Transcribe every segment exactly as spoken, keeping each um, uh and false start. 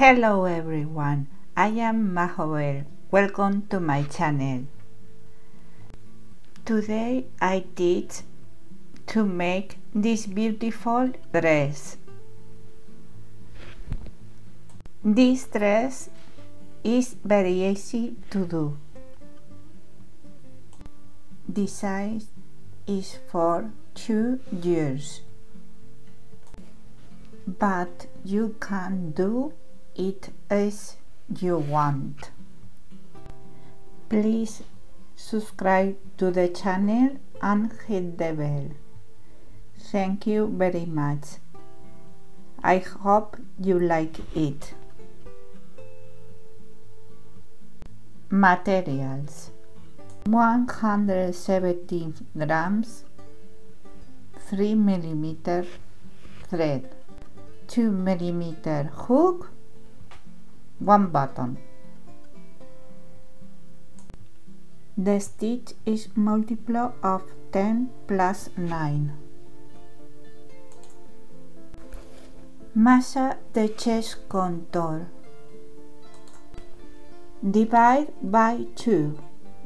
Hello everyone, I am Majovel. Welcome to my channel. Today I teach to make this beautiful dress. This dress is very easy to do. The size is for two years, but you can do it as you want. Please subscribe to the channel and hit the bell. Thank you very much. I hope you like it. Materials: one hundred seventeen grams, three millimeter thread, two millimeter hook, one button. The stitch is multiple of ten plus nine. Measure the chest contour. Divide by two.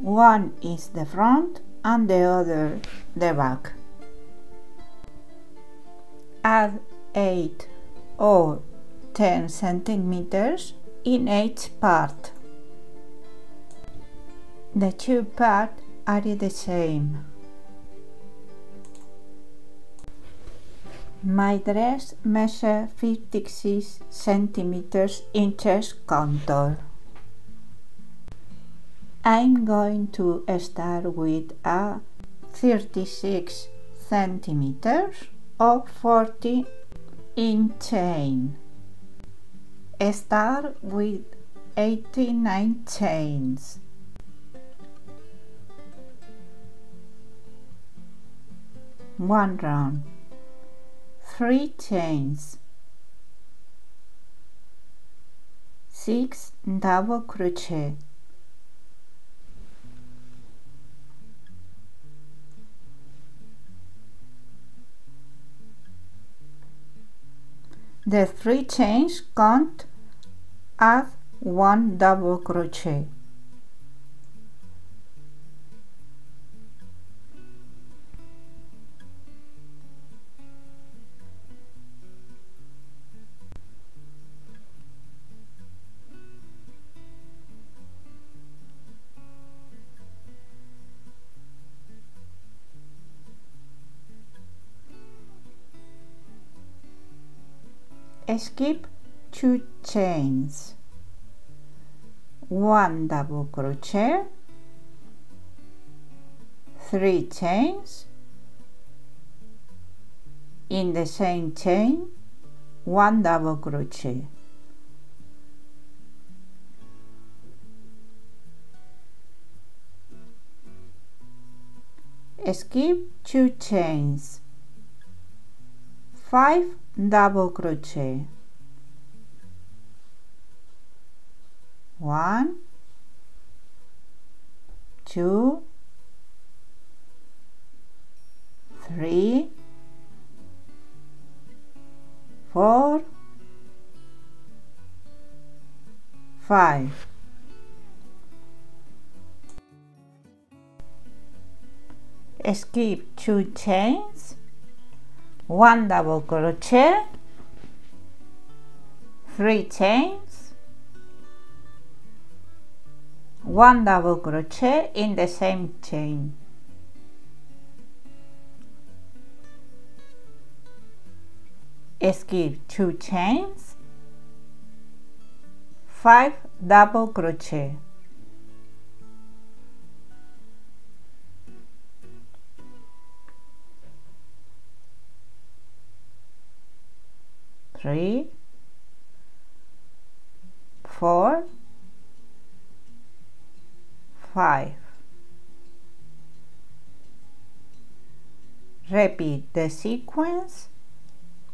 One is the front and the other the back. Add eight or ten centimeters in each part. The two parts are the same. My dress measures fifty-six centimeters in chest contour. I'm going to start with a thirty-six centimeters or forty in chain. Start with eighty-nine chains. One round, three chains, six double crochet, the three chains count as one double crochet. Skip two chains, one double crochet, three chains, in the same chain, one double crochet. Skip two chains, five double crochet, one, two, three, four, five. Skip two chains, one double crochet, three chains, one double crochet in the same chain. Skip two chains, five double crochet. Three, four, five. Repeat the sequence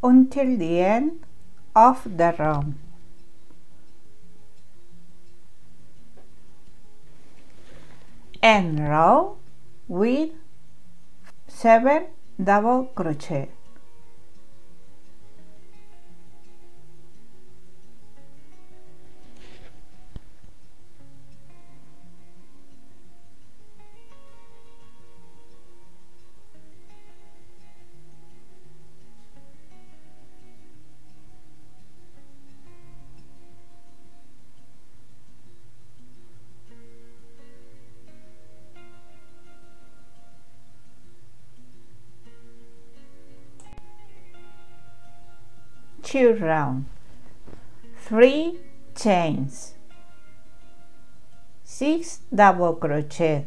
until the end of the row. End row with seven double crochet. two rounds, three chains, six double crochet,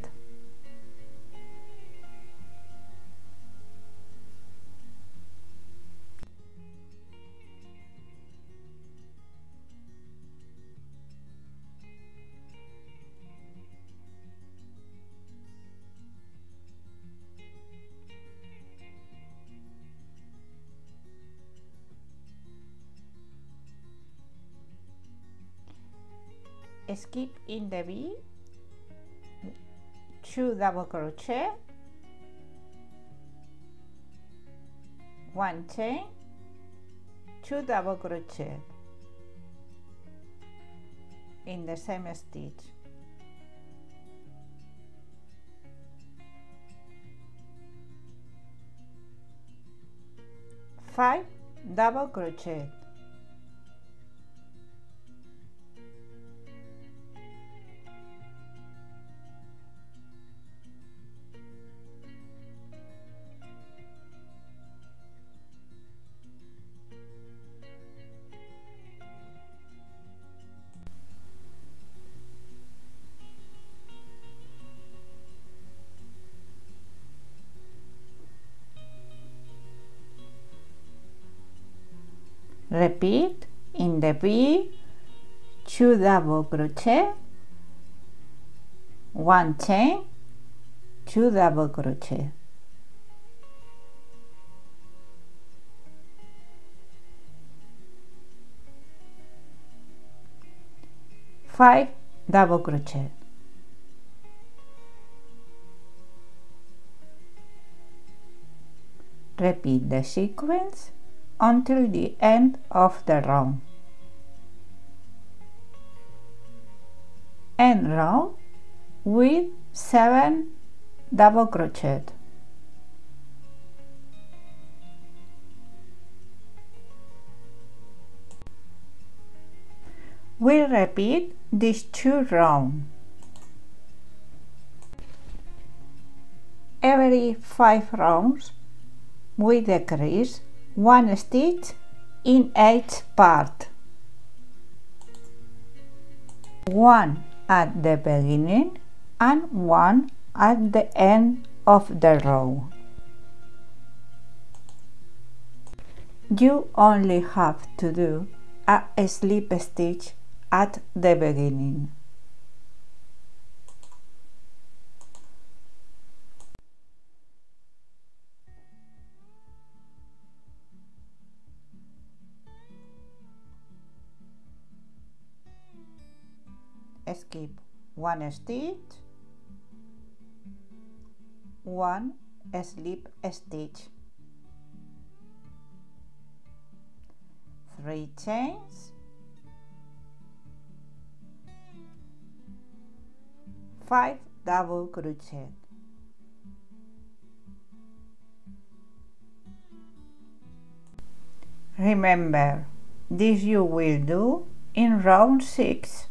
skip in the V, two double crochet, one chain, two double crochet in the same stitch, five double crochet, repeat in the V, two double crochet, one chain, two double crochet, five double crochet, repeat the sequence until the end of the round. End round with seven double crochet, we repeat these two rounds. Every five rounds we decrease one stitch in each part, one at the beginning and one at the end of the row. You only have to do a slip stitch at the beginning. Skip one stitch, one slip stitch, three chains, five double crochet, remember this you will do in round six.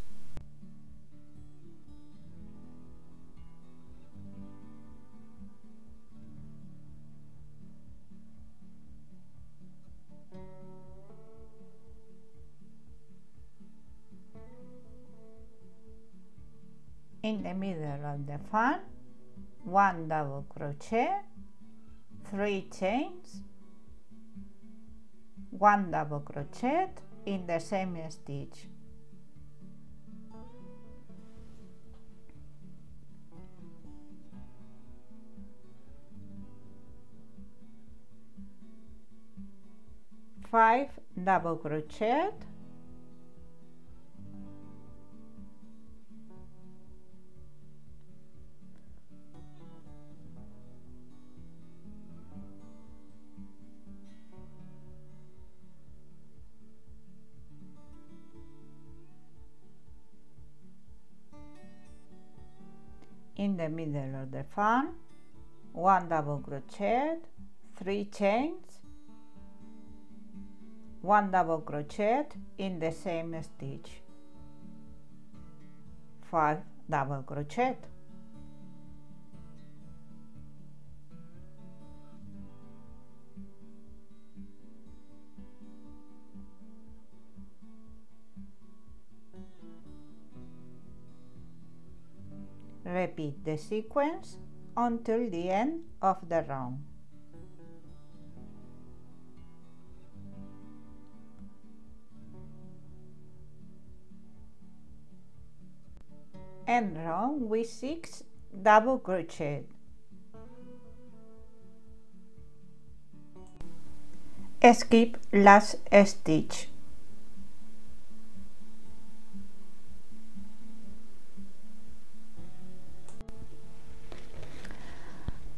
In the middle of the fan, one double crochet, three chains, one double crochet in the same stitch, five double crochet, in the middle of the fan, one double crochet, three chains, one double crochet in the same stitch, five double crochet, Repeat the sequence until the end of the round. End round with six double crochet. Skip last stitch.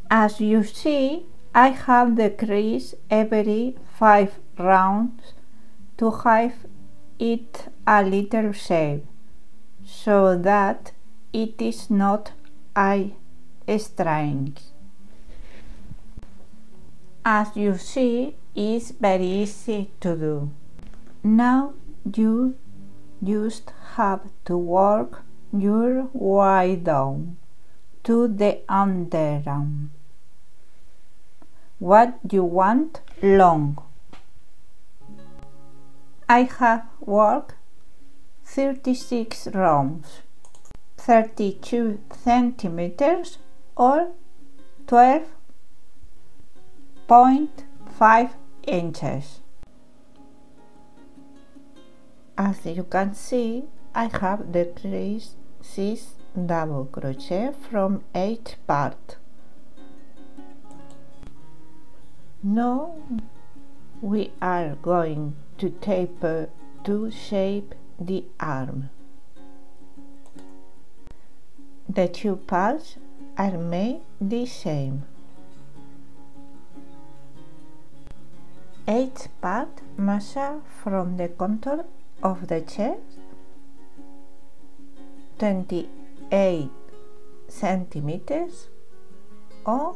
As you see, I have decreased every five rounds to have it a little shape, so that it is not a string. As you see, it's very easy to do. Now you just have to work your way down to the underarm. What you want long. I have worked thirty-six rounds, thirty-two centimeters or twelve point five inches. As you can see, I have decreased six double crochet from each part. Now we are going to taper to shape the arm. The two parts are made the same. Each part measures from the contour of the chest twenty-eight centimeters or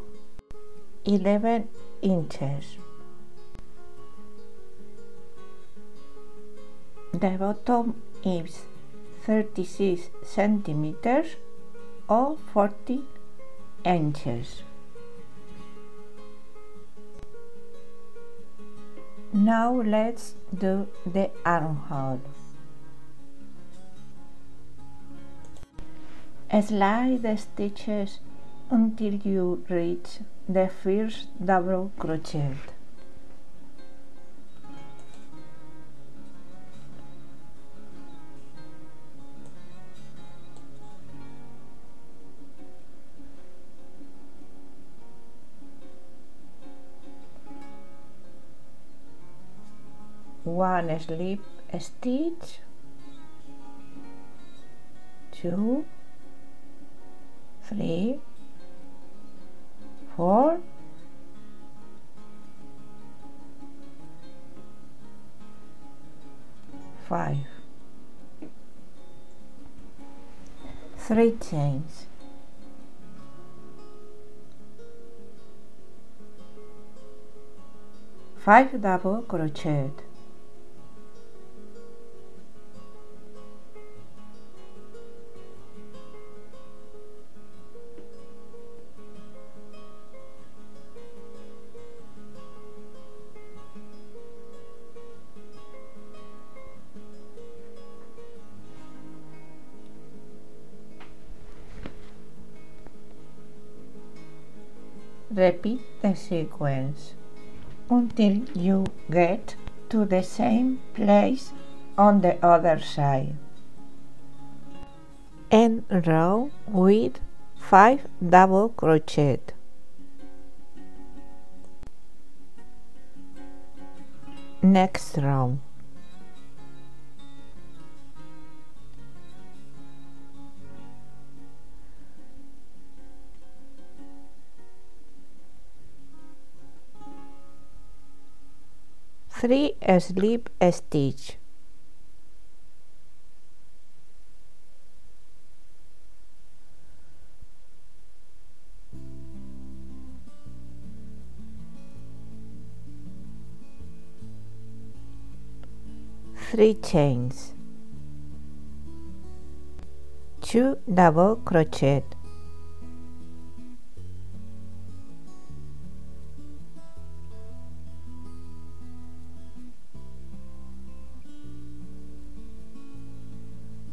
eleven inches. The bottom is thirty-six centimeters or forty inches. Now let's do the armhole. Slide the stitches until you reach the first double crochet. One slip stitch, two, three, four, five, three chains. Five double crochet. Repeat the sequence until you get to the same place on the other side. End row with five double crochet. Next row. Three slip stitch, three chains, two double crochet,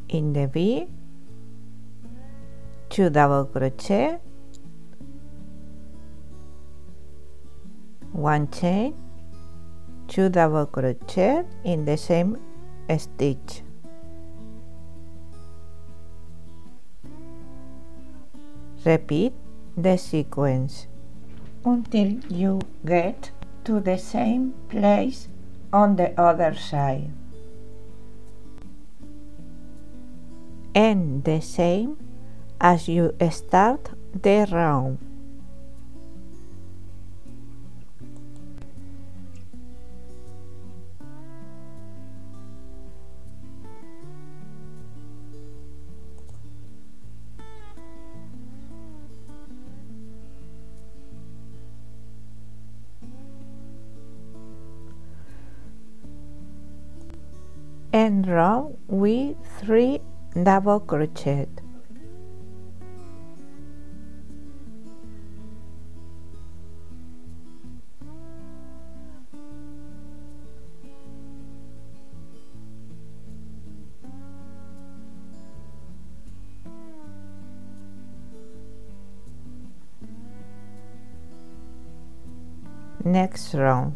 in the V, ciudavă crochet, one chain, ciudavă crochet in the same stitch. Repeat the sequence until you get to the same place on the other side. End the same as you start the round. End round with three double crochet. Next round.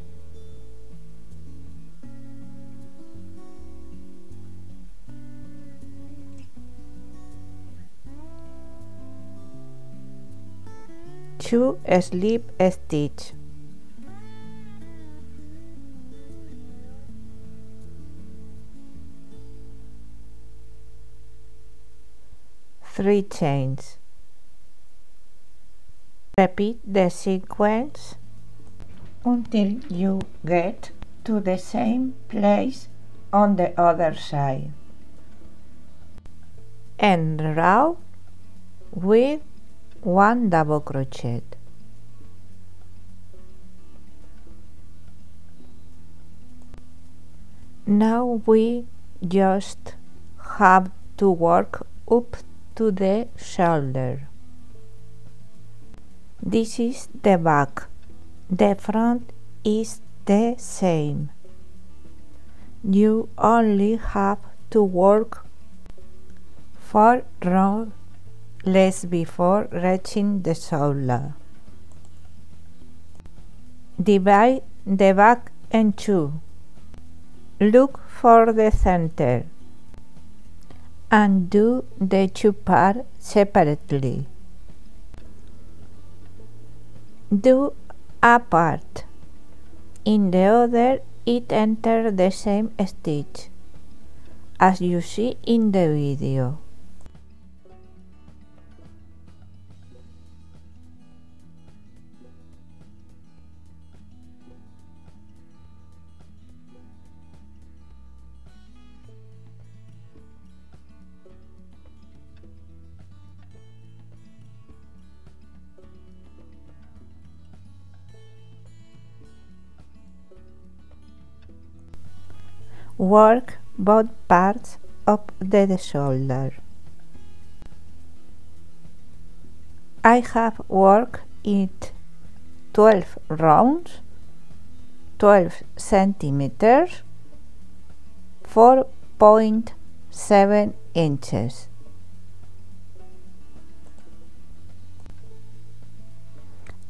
Two slip stitch. Three chains. Repeat the sequence until you get to the same place on the other side. End round with one double crochet. Now we just have to work up to the shoulder. This is the back. The front is the same. You only have to work four rounds less before reaching the shoulder. Divide the back in two. Look for the center and do the two parts separately. Do a part. In the other, it enters the same stitch as you see in the video. Work both parts of the shoulder. I have worked it twelve rounds, twelve centimeters, four point seven inches.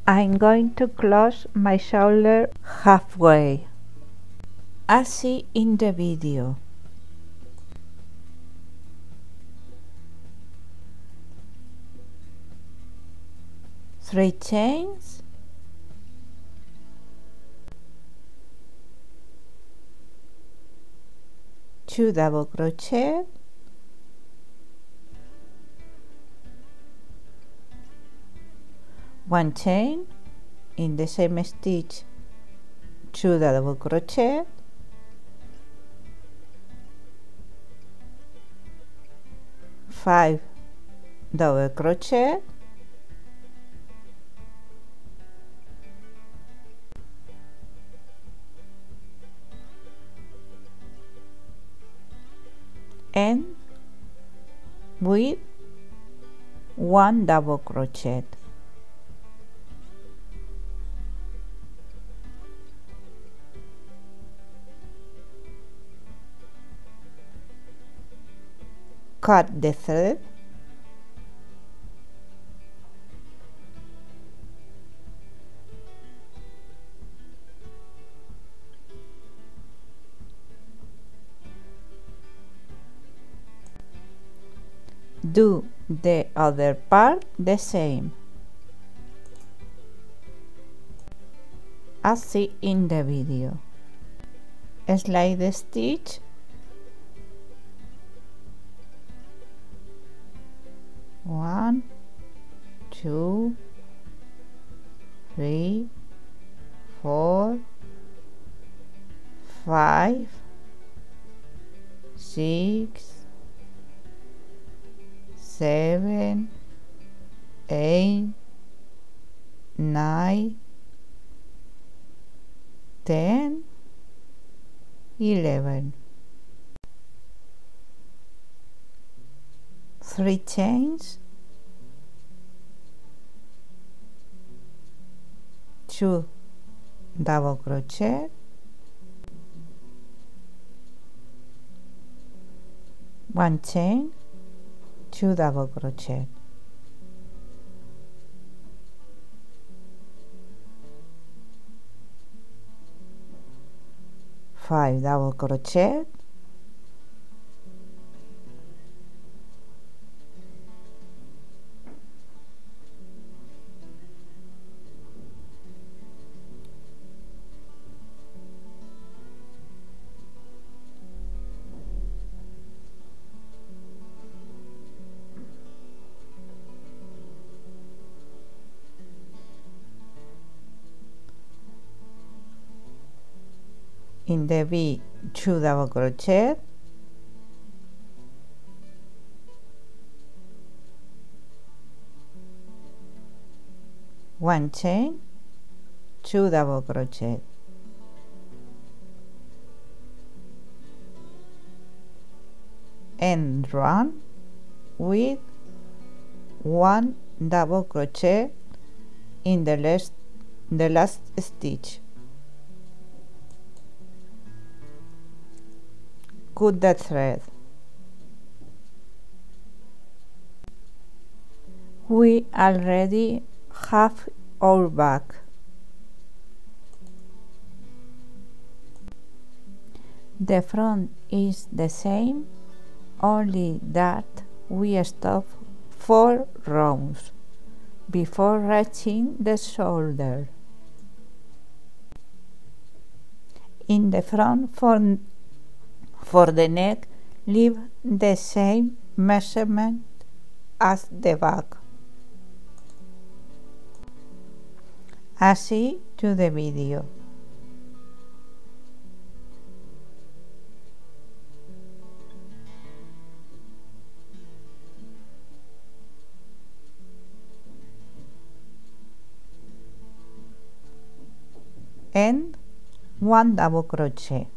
I'm going to close my shoulder halfway, as seen in the video. Three chains, two double crochet, one chain in the same stitch, two double crochet, five double crochet, and with one double crochet. Cut the thread Do the other part the same, as seen in the video. Slide the stitch one, two, three, four, five, six, seven, eight, nine, ten, eleven. Three chains, two double crochet, one chain, two double crochet, five double crochet, in the V, two double crochet, one chain, two double crochet, and run with one double crochet in the last, the last stitch. Cut the thread. We already have our bag. The front is the same, only that we stop four rounds before reaching the shoulder. In the front for For the neck, leave the same measurement as the back, as see to the video. And one double crochet.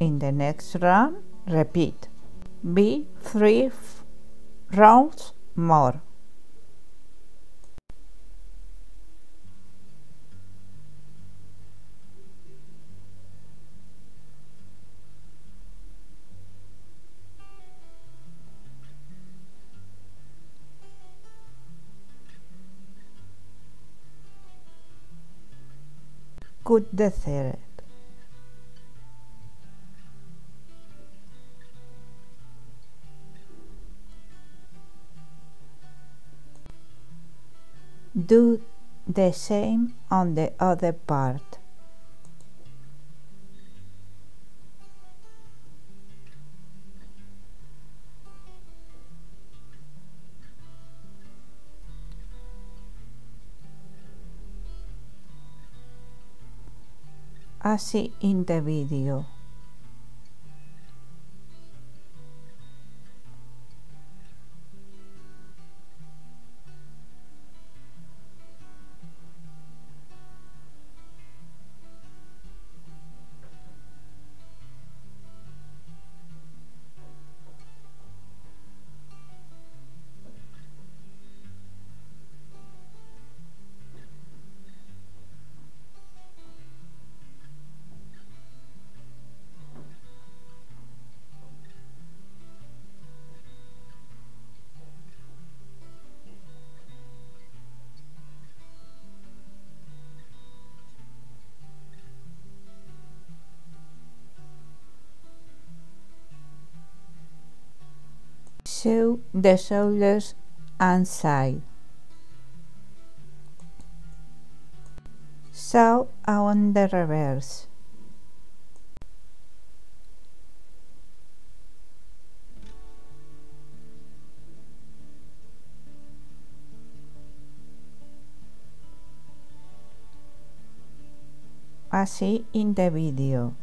In the next round, repeat. Be three rounds more. Cut the thread. Do the same on the other part. As seen in the video. Show the shoulders and side. Sew on the reverse. Así in the video.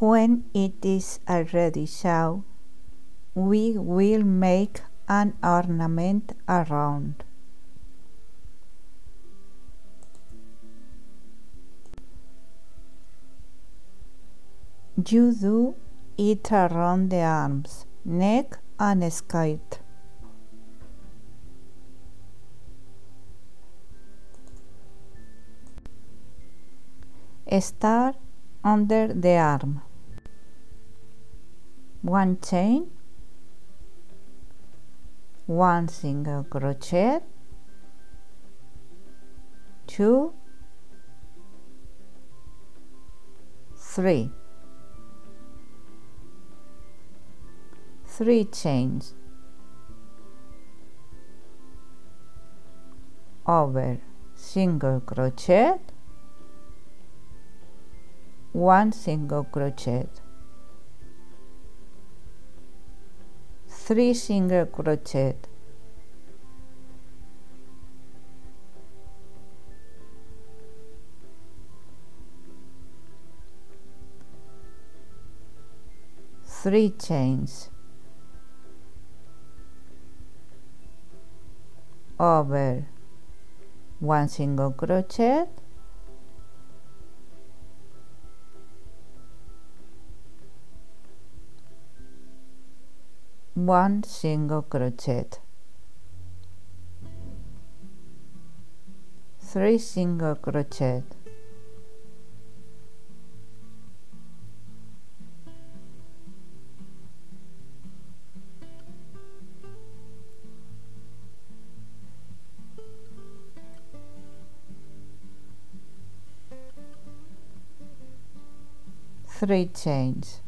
When it is already sewn, we will make an ornament around. You do it around the arms, neck and skirt. Start under the arm. One chain, one single crochet, two, three, three chains, over single crochet, one single crochet, three single crochet, three chains, over one single crochet, one single crochet, three single crochet, three chains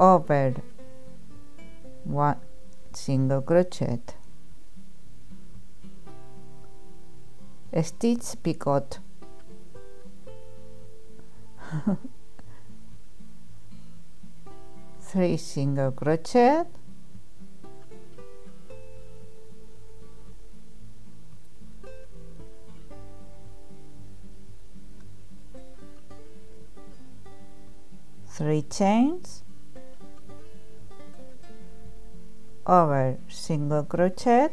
over one single crochet, stitch picot. Three single crochet, three chains over single crochet,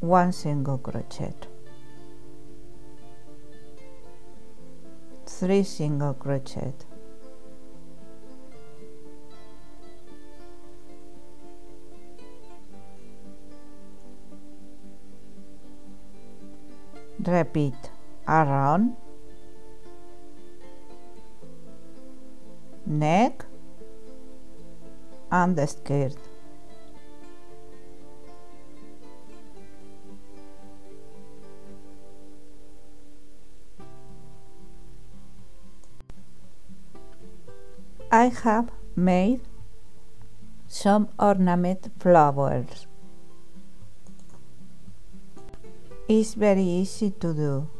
one single crochet, three single crochet, repeat around neck and the skirt. I have made some ornament flowers. It's very easy to do.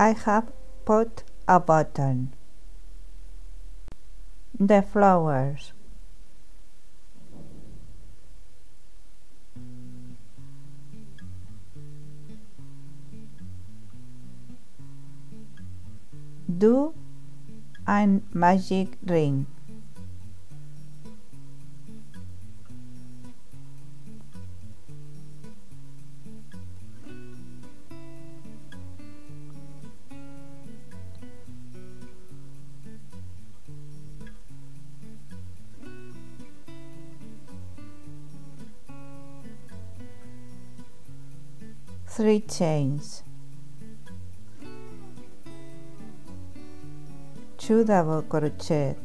I have put a button. The flowers. Do a magic ring. Three chains, two double crochet,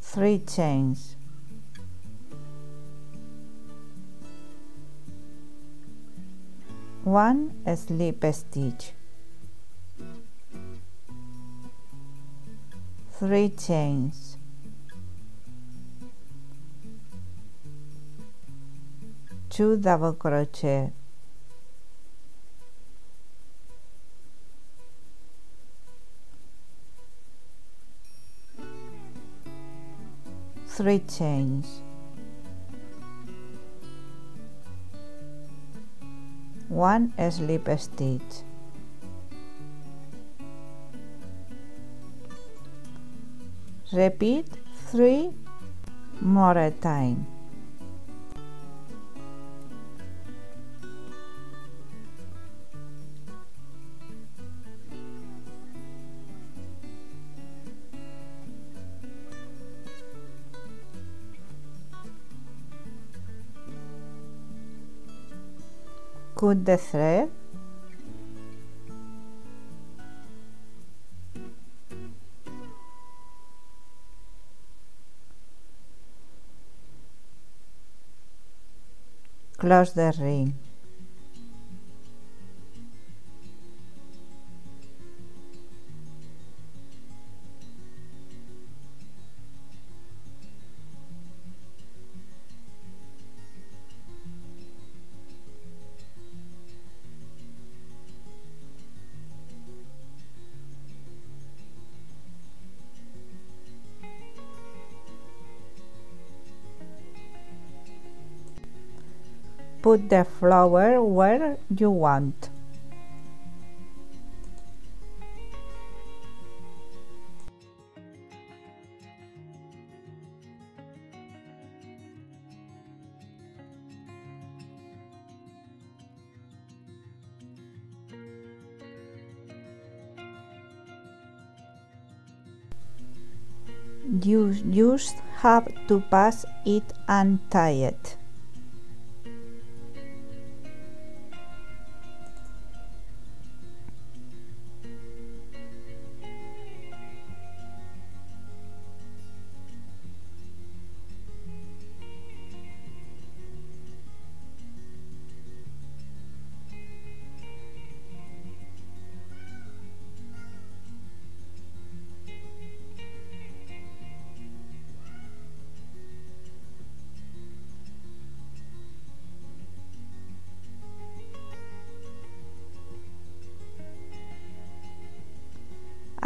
three chains, one slip stitch, three chains, two double crochet, three chains, one slip stitch, repeat three more times. Cut the thread. Close the ring. Put the flower where you want. You just have to pass it and tie it.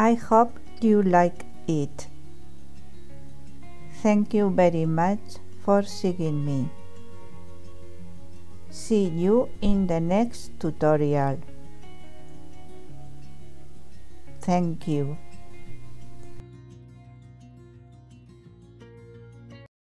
I hope you like it. Thank you very much for seeing me. See you in the next tutorial. Thank you.